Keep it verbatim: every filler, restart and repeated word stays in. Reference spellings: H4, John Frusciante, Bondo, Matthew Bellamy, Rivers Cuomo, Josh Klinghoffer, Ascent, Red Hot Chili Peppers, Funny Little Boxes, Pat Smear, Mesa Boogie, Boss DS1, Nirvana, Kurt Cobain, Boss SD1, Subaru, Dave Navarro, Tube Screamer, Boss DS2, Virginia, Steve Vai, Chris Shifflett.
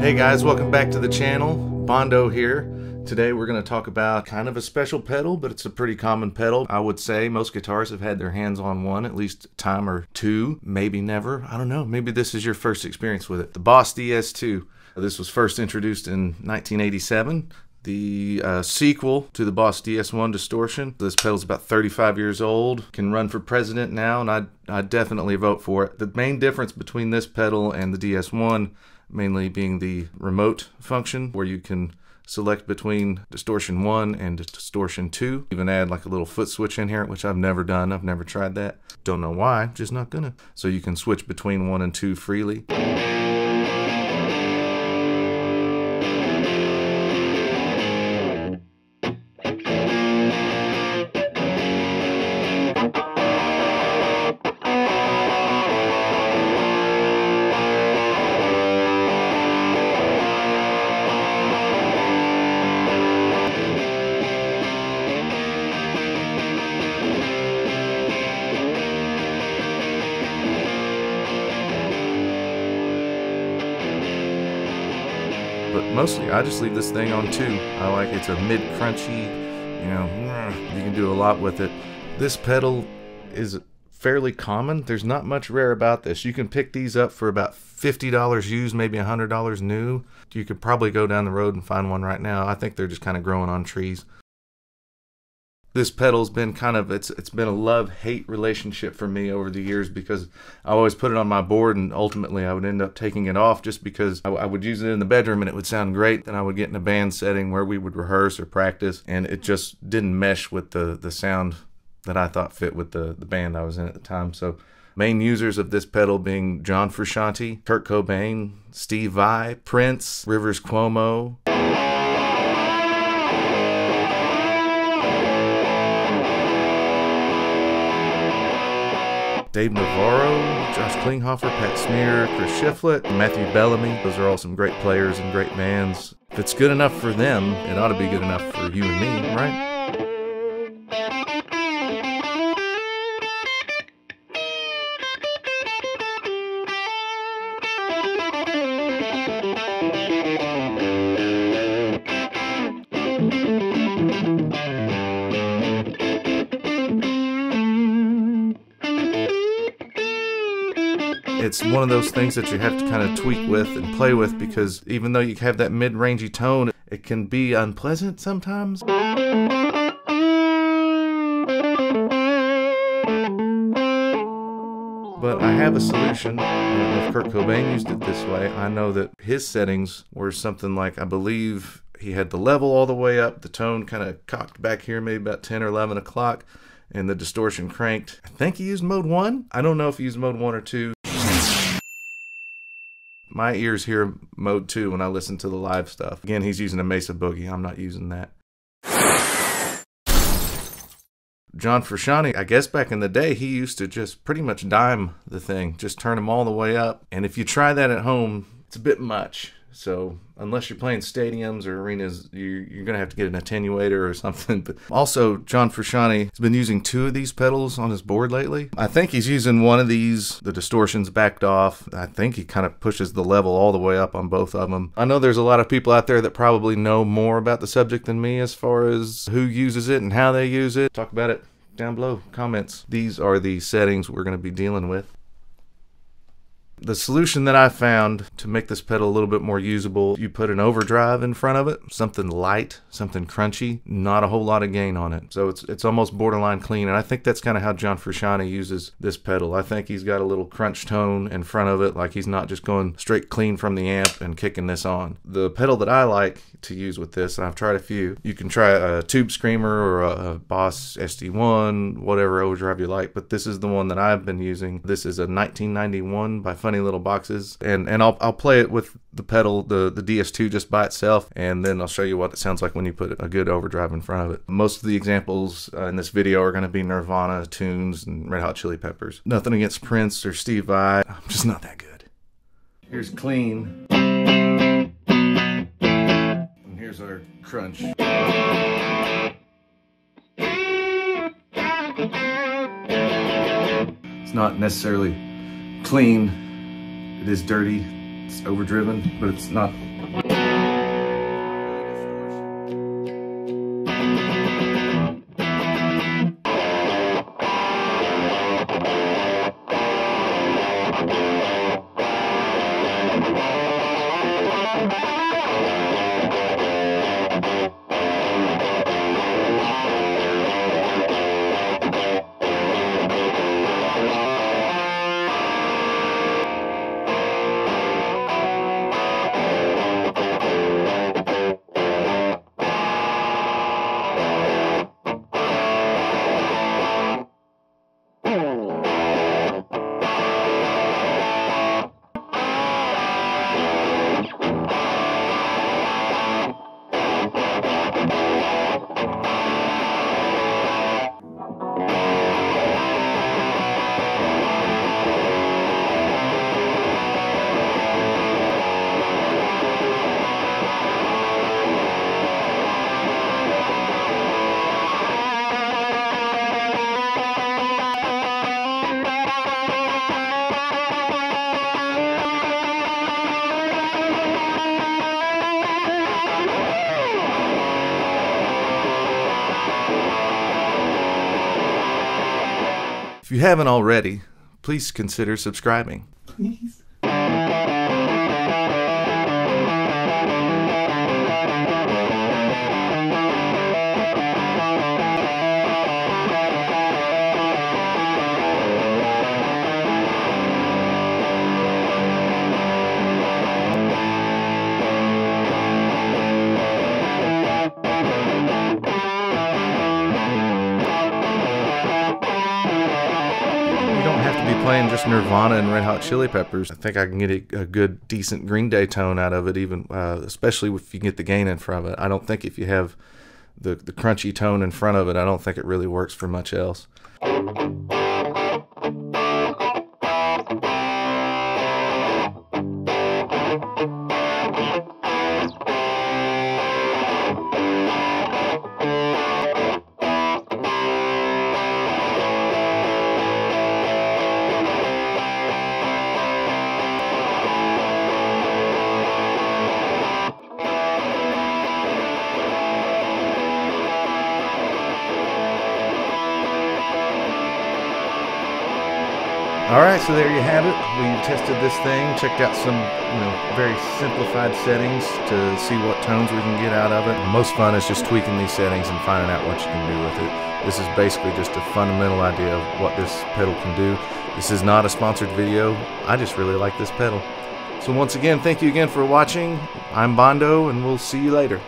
Hey guys, welcome back to the channel. Bondo here. Today we're going to talk about kind of a special pedal, but it's a pretty common pedal. I would say most guitarists have had their hands on one at least a time or two, maybe never. I don't know, maybe this is your first experience with it. The Boss D S two. This was first introduced in nineteen eighty-seven. The uh, sequel to the Boss D S one Distortion. This pedal's about thirty-five years old, can run for president now, and I I definitely vote for it. The main difference between this pedal and the D S one mainly being the remote function where you can select between distortion one and distortion two. Even add like a little foot switch in here, which I've never done. I've never tried that. Don't know why, just not gonna. So you can switch between one and two freely. But mostly, I just leave this thing on two. I like it's a mid-crunchy, you know, you can do a lot with it. This pedal is fairly common. There's not much rare about this. You can pick these up for about fifty dollars used, maybe one hundred dollars new. You could probably go down the road and find one right now. I think they're just kind of growing on trees. This pedal's been kind of, it's it's been a love-hate relationship for me over the years because I always put it on my board and ultimately I would end up taking it off just because I, I would use it in the bedroom and it would sound great. Then I would get in a band setting where we would rehearse or practice and it just didn't mesh with the, the sound that I thought fit with the, the band I was in at the time. So main users of this pedal being John Frusciante, Kurt Cobain, Steve Vai, Prince, Rivers Cuomo. Dave Navarro, Josh Klinghoffer, Pat Smear, Chris Shifflett, Matthew Bellamy. Those are all some great players and great bands. If it's good enough for them, it ought to be good enough for you and me, right? It's one of those things that you have to kind of tweak with and play with because even though you have that mid-rangey tone, it can be unpleasant sometimes. But I have a solution. If Kurt Cobain used it this way, I know that his settings were something like, I believe he had the level all the way up, the tone kind of cocked back here maybe about ten or eleven o'clock, and the distortion cranked. I think he used mode one. I don't know if he used mode one or two. My ears hear mode two when I listen to the live stuff. Again, he's using a Mesa Boogie. I'm not using that. John Frusciante, I guess back in the day, he used to just pretty much dime the thing. Just turn them all the way up. And if you try that at home, it's a bit much. So unless you're playing stadiums or arenas, you're, you're going to have to get an attenuator or something. But also, John Frusciante has been using two of these pedals on his board lately. I think he's using one of these. The distortion's backed off. I think he kind of pushes the level all the way up on both of them. I know there's a lot of people out there that probably know more about the subject than me as far as who uses it and how they use it. Talk about it down below, comments. These are the settings we're going to be dealing with. The solution that I found to make this pedal a little bit more usable, you put an overdrive in front of it, something light, something crunchy, not a whole lot of gain on it. So it's it's almost borderline clean, and I think that's kind of how John Frusciante uses this pedal. I think he's got a little crunch tone in front of it, like he's not just going straight clean from the amp and kicking this on. The pedal that I like to use with this, and I've tried a few, you can try a Tube Screamer or a Boss S D one, whatever overdrive you like, but this is the one that I've been using. This is a nineteen ninety-one by Funny Funny Little Boxes, and and I'll I'll play it with the pedal, the the D S two just by itself, and then I'll show you what it sounds like when you put a good overdrive in front of it. Most of the examples uh, in this video are going to be Nirvana tunes and Red Hot Chili Peppers. Nothing against Prince or Steve Vai, I'm just not that good. Here's clean, and here's our crunch. It's not necessarily clean. It is dirty, it's overdriven, but it's not If you haven't already, please consider subscribing. Please. Playing just Nirvana and Red Hot Chili Peppers, I think I can get a good, decent Green Day tone out of it, even uh, especially if you get the gain in front of it. I don't think if you have the, the crunchy tone in front of it, I don't think it really works for much else. Alright, so there you have it. We tested this thing, checked out some, you know, very simplified settings to see what tones we can get out of it. The most fun is just tweaking these settings and finding out what you can do with it. This is basically just a fundamental idea of what this pedal can do. This is not a sponsored video. I just really like this pedal. So once again, thank you again for watching. I'm Bondo, and we'll see you later.